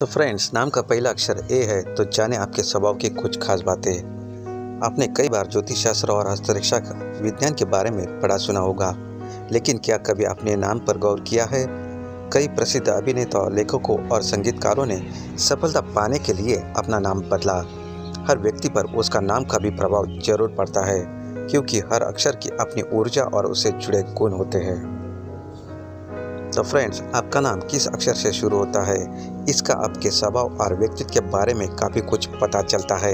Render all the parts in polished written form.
तो फ्रेंड्स, नाम का पहला अक्षर ए है, तो जाने आपके स्वभाव की कुछ खास बातें। आपने कई बार ज्योतिष शास्त्र और हस्तरेखा विज्ञान के बारे में पढ़ा सुना होगा, लेकिन क्या कभी आपने नाम पर गौर किया है? कई प्रसिद्ध अभिनेताओं, लेखकों और संगीतकारों ने सफलता पाने के लिए अपना नाम बदला। हर व्यक्ति पर उसका नाम का भी प्रभाव जरूर पड़ता है, क्योंकि हर अक्षर की अपनी ऊर्जा और उससे जुड़े गुण होते हैं। तो फ्रेंड्स, आपका नाम किस अक्षर से शुरू होता है, इसका आपके स्वभाव और व्यक्तित्व के बारे में काफ़ी कुछ पता चलता है।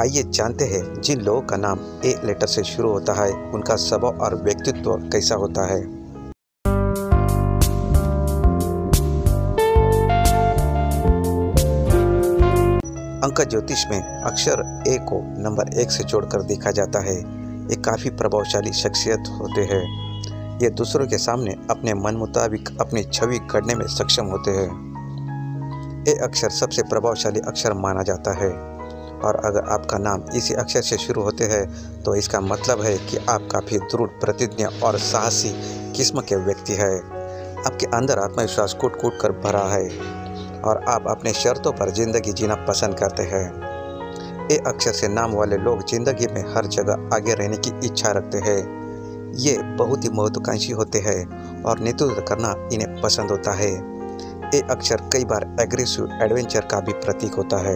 आइए जानते हैं, जिन लोगों का नाम ए लेटर से शुरू होता है उनका स्वभाव और व्यक्तित्व कैसा होता है। अंक ज्योतिष में अक्षर ए को नंबर 1 से जोड़कर देखा जाता है। ये काफ़ी प्रभावशाली शख्सियत होते हैं। ये दूसरों के सामने अपने मन मुताबिक अपनी छवि गढ़ने में सक्षम होते हैं। ये अक्षर सबसे प्रभावशाली अक्षर माना जाता है, और अगर आपका नाम इसी अक्षर से शुरू होते हैं तो इसका मतलब है कि आप काफ़ी दृढ़ प्रतिज्ञा और साहसी किस्म के व्यक्ति हैं। आपके अंदर आत्मविश्वास कूट-कूट कर भरा है और आप अपने शर्तों पर जिंदगी जीना पसंद करते हैं। ये अक्षर से नाम वाले लोग जिंदगी में हर जगह आगे रहने की इच्छा रखते हैं। ये बहुत ही महत्वाकांक्षी होते हैं और नेतृत्व करना इन्हें पसंद होता है। ये अक्षर कई बार एग्रेसिव एडवेंचर का भी प्रतीक होता है।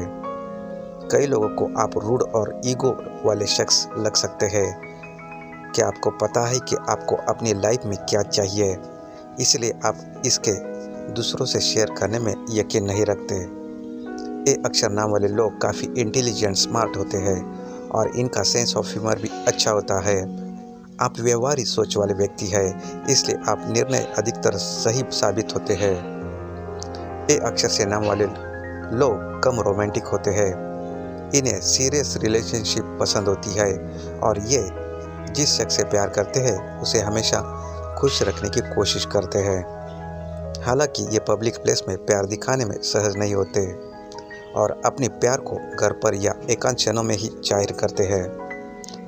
कई लोगों को आप रूड और ईगो वाले शख्स लग सकते हैं। क्या आपको पता है कि आपको अपनी लाइफ में क्या चाहिए, इसलिए आप इसके दूसरों से शेयर करने में यकीन नहीं रखते। ये अक्षर नाम वाले लोग काफ़ी इंटेलिजेंट स्मार्ट होते हैं और इनका सेंस ऑफ ह्यूमर भी अच्छा होता है। आप व्यवहारिक सोच वाले व्यक्ति हैं, इसलिए आप निर्णय अधिकतर सही साबित होते हैं। ये अक्षर से नाम वाले लोग कम रोमांटिक होते हैं। इन्हें सीरियस रिलेशनशिप पसंद होती है और ये जिस शख्स से प्यार करते हैं उसे हमेशा खुश रखने की कोशिश करते हैं। हालांकि ये पब्लिक प्लेस में प्यार दिखाने में सहज नहीं होते और अपने प्यार को घर पर या एकांत क्षणों में ही जाहिर करते हैं।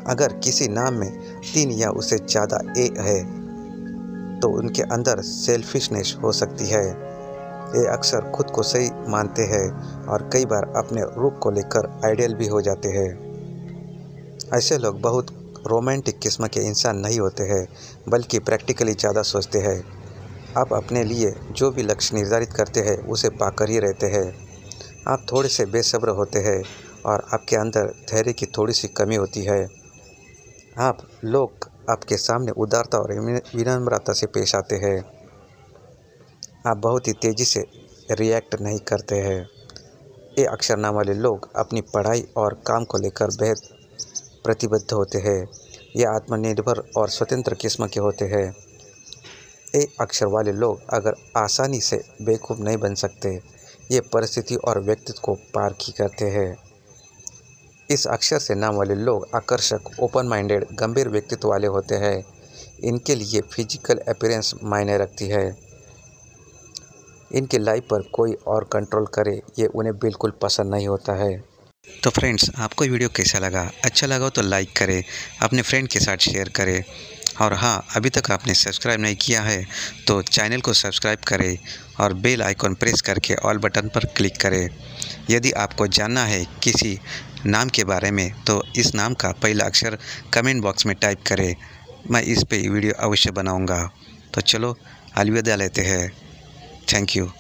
अगर किसी नाम में 3 या उससे ज़्यादा ए है तो उनके अंदर सेल्फिशनेस हो सकती है। ये अक्सर खुद को सही मानते हैं और कई बार अपने रूप को लेकर आइडियल भी हो जाते हैं। ऐसे लोग बहुत रोमांटिक किस्म के इंसान नहीं होते हैं, बल्कि प्रैक्टिकली ज़्यादा सोचते हैं। आप अपने लिए जो भी लक्ष्य निर्धारित करते हैं उसे पाकर ही रहते हैं। आप थोड़े से बेसब्र होते हैं और आपके अंदर धैर्य की थोड़ी सी कमी होती है। आप लोग आपके सामने उदारता और विनम्रता से पेश आते हैं। आप बहुत ही तेज़ी से रिएक्ट नहीं करते हैं। ये अक्षर नाम वाले लोग अपनी पढ़ाई और काम को लेकर बेहद प्रतिबद्ध होते हैं। ये आत्मनिर्भर और स्वतंत्र किस्म के होते हैं। ये अक्षर वाले लोग अगर आसानी से बेवकूफ़ नहीं बन सकते, ये परिस्थिति और व्यक्तित्व को पार की करते हैं। इस अक्षर से नाम वाले लोग आकर्षक, ओपन माइंडेड, गंभीर व्यक्तित्व वाले होते हैं। इनके लिए फिजिकल अपीयरेंस मायने रखती है। इनके लाइफ पर कोई और कंट्रोल करे, ये उन्हें बिल्कुल पसंद नहीं होता है। तो फ्रेंड्स, आपको वीडियो कैसा लगा? अच्छा लगा तो लाइक करें, अपने फ्रेंड के साथ शेयर करें, और हाँ, अभी तक आपने सब्सक्राइब नहीं किया है तो चैनल को सब्सक्राइब करें और बेल आइकॉन प्रेस करके ऑल बटन पर क्लिक करें। यदि आपको जानना है किसी नाम के बारे में तो इस नाम का पहला अक्षर कमेंट बॉक्स में टाइप करें। मैं इस पे वीडियो अवश्य बनाऊंगा। तो चलो अलविदा लेते हैं। Thank you.